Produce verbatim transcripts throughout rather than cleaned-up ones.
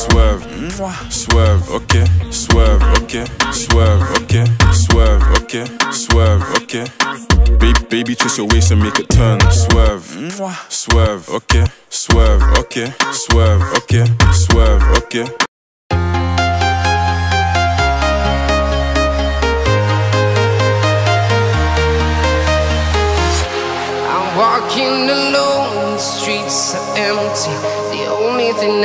Swerve, swerve, ok, swerve, ok, swerve, ok, swerve, ok, swerve, ok. Baby, baby, twist your waist and make it turn. Swerve, swerve, ok, swerve, ok, swerve, ok, swerve, ok. I'm walking alone, the streets are empty. Everything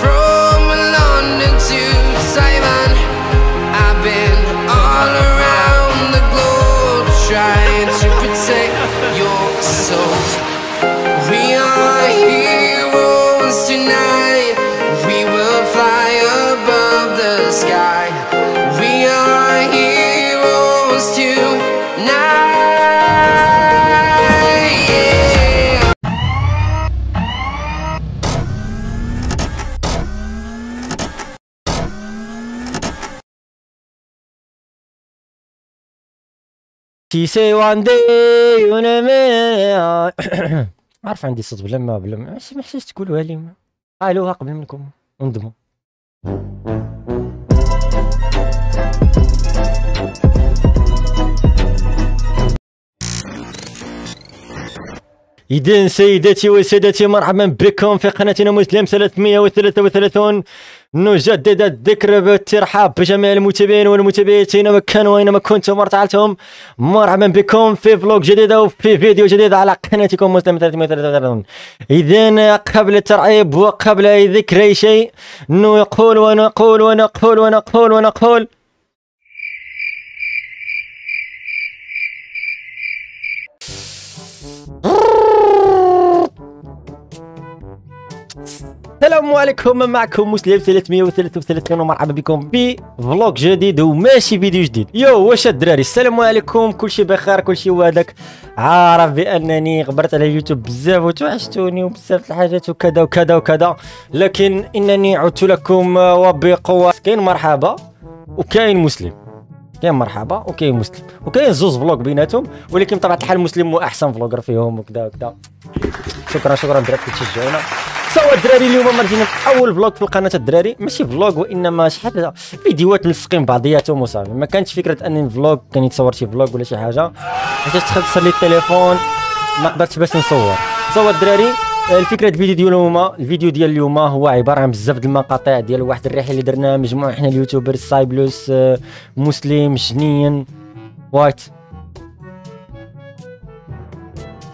from London to Taiwan. I've been all around the globe, trying to protect your soul. We are heroes tonight. She say one day you know me. عارف عندي صوت بلا ما بلا ما ماشي محتاج تقولوها لي. قالوها قبل منكم انضموا. إذن سيداتي وسادتي مرحبا بكم في قناتنا مسلم ثلاثمئة وثلاثة وثلاثين، نجدد الذكر بالترحاب بجميع المتابعين والمتابعات اينما كانوا اينما كنتم وارتعلتم. مرحبا بكم في فلوق جديد وفي فيديو جديد على قناتكم مسلم ثلاثمئة وثلاثة وثلاثين. إذن قبل الترحيب وقبل اي ذكر اي شيء نقول ونقول ونقول ونقول ونقول السلام عليكم، معكم مسلم ثلاثمئة وثلاثة وثلاثين ومرحبا بكم في فلوق جديد وماشي فيديو جديد. يو واش الدراري، السلام عليكم، كلشي بخير كلشي. وهذاك عارف بانني غبرت على اليوتيوب بزاف وتوحشتوني وبزاف الحاجات وكذا وكذا وكذا، لكن انني عدت لكم وبقوه. كاين مرحبا وكاين مسلم، كاين مرحبا وكاين مسلم، وكاين زوج فلوق بيناتهم، ولكن طبعا الحال مسلم هو احسن فلوقر فيهم وكذا وكذا. شكرا شكرا الدراري كتشجعونا. سوا الدراري اليوم مرجينا اول فلوق في القناه الدراري، ماشي فلوق وانما شحال فيديوهات ملصقين بعضياتهم وصافي. ما كانتش فكره اني فلوق كان يتصور شي فلوق ولا شي حاجه، حيت تخسر لي التليفون ما قدرتش باش نصور. سوا الدراري الفكره الفيديو ديال اليوم، الفيديو ديال اليوم هو عباره عن بزاف د المقاطع ديال واحد الرحله اللي درناها مجموعه حنا اليوتيوبر سايبلوس مسلم جنين وايت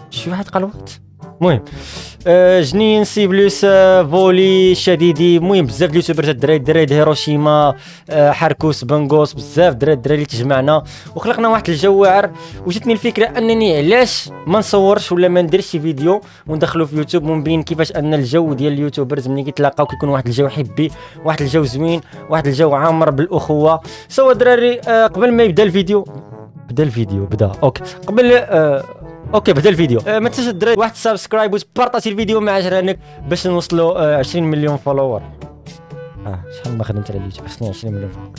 شي واحد قال وات. المهم جنين سيبلوس فولي شاديدي، المهم بزاف اليوتيوبرات الدراري، دراري هيروشيما حركوس بنغوس، بزاف دراري الدراري اللي تجمعنا وخلقنا واحد الجوهر. وجاتني الفكره انني علاش ما نصورش ولا ما نديرش شي فيديو وندخلو في اليوتيوب ونبين كيفاش ان الجو ديال اليوتيوبرز ملي كيتلاقاو كيكون واحد الجو حبي، واحد الجو زوين، واحد الجو عامر بالاخوه. سوا الدراري قبل ما يبدا الفيديو، بدا الفيديو بدا اوكي قبل أه اوكي بدا الفيديو، أه ما تنساش الدراري واحد سبسكرايب وبارطاجي الفيديو مع جيرانك باش نوصلوا أه عشرين مليون فولوور. اه شحال ما خدمت على اليوتيوب اصلا عشرين مليون فولوور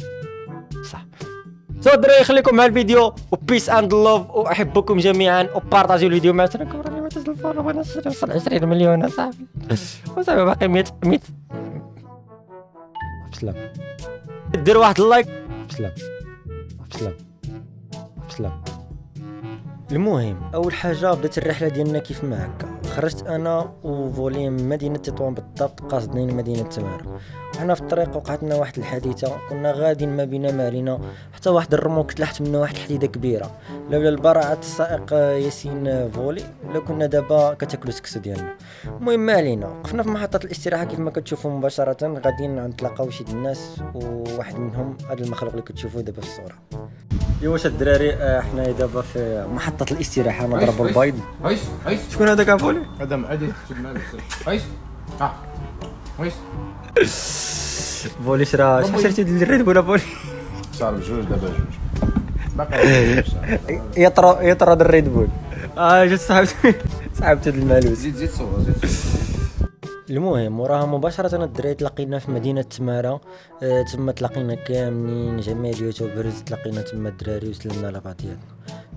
صح. سو الدراري خليكم مع الفيديو وبيس اند لوف، واحبكم جميعا وبارطاجيو الفيديو مع جيرانك. وراني ما تنساش الفولوور نوصل عشرين مليون اصاحبي، وصافي باقي مئة مئة. بسلام دير واحد اللايك. بسلام بسلام بسلام. المهم اول حاجه بدات الرحله ديالنا كيف ما هكا، خرجت انا وفولي من مدينه تطوان بالضبط، قاصدين مدينه تماره. وحنا في الطريق وقعت لنا واحد الحادثه، كنا غاديين ما بينا ما علينا، حتى واحد الرموك تلاحت منه واحد الحديده كبيره. لولا البراعه السائق ياسين فولي لو كنا دابا كتاكلو السكسو ديالنا. المهم ما علينا، وقفنا في محطه الاستراحه كيف ما كتشوفوا مباشره، غاديين نتلاقاو شي الناس وواحد منهم هذا المخلوق اللي كتشوفوه دابا في الصوره. ايوا واش الدراري حنايا دابا في محطة الاستراحة، نضربوا البيض. هايش هايش شكون هذاك عفولي؟ هذا معدي تما هايش اه هايش فولي شرا شريتي الريد ولا فولي؟ صار بجوج دابا جوج باقي يطرد يطرد الريد بول. اه جات صاحبتي صاحبتي المالوس. زيد زيد صور زيد المهم وراها مباشرة الدراري تلاقينا في مدينة تمارة، آه تما تلاقينا كاملين جميع اليوتيوبرز، تلاقينا تما الدراري وسلمنا على بعضياتنا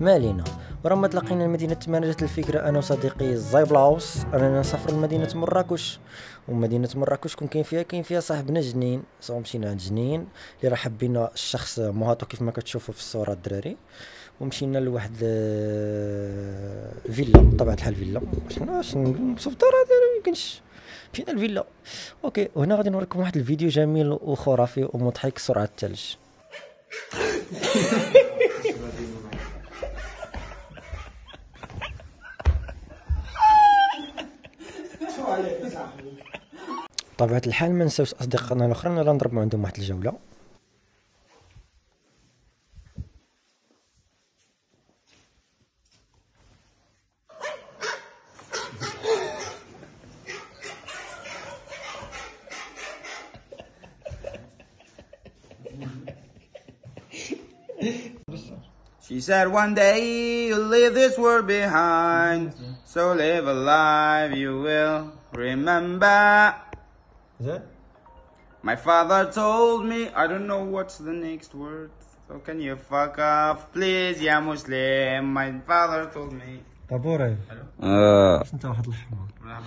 ما علينا. ورما تلاقينا مدينة تمارة جات الفكرة أنا وصديقي زايبلاوس أننا نسافروا لمدينة مراكش. ومدينة مراكش كون كاين فيها كاين فيها صاحبنا جنين، صافي مشينا عند جنين اللي رحب بينا الشخص مهاتو كيف ما كتشوفوا في الصورة الدراري، ومشينا لواحد فيلا بطبيعة الحال فيلا، واش واش نوصف الدار هذا ميمكنش، مشينا الفيلا. اوكي وهنا غادي نوريكم واحد الفيديو جميل وخرافي ومضحك سرعة الثلج. طبعا الحال ما نساوش اصدقائنا الاخرين اللي نضربوا عندهم واحد الجوله. She said one day you'll leave this world behind, so live a life you will remember. Is that? My father told me I don't know what's the next word, so can you fuck off please يا مسلم. My father told me. طابوري. آه. أنت واحد الحمار.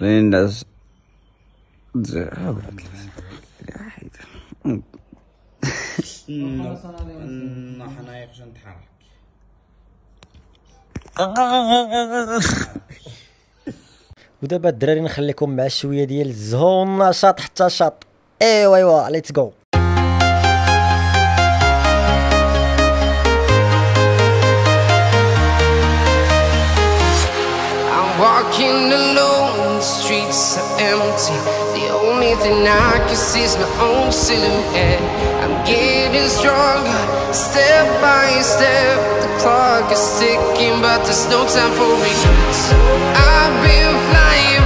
ليناس. نحن يخشى نتحرك. ودابا الدراري نخليكم مع شويه ديال الزهو والنشاط حتى شاط. ايوا ايوا ليتس جو. I'm walking alone, the streets are empty. The only thing I can see is my own silhouette. I'm getting stronger, step by step. The clock is ticking, but there's no time for me. I've been flying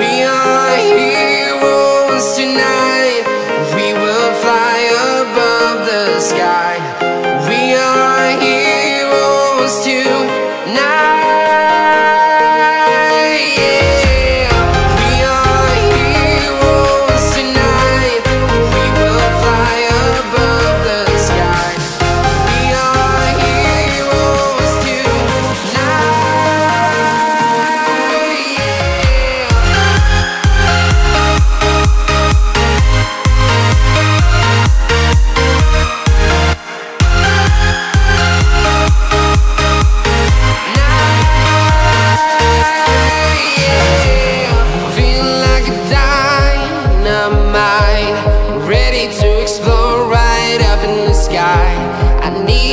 We are heroes tonight. We will fly above the sky. We are heroes tonight. Yeah. We are heroes tonight. We will fly above the sky. We are heroes tonight. Yeah.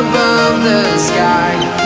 Above the sky.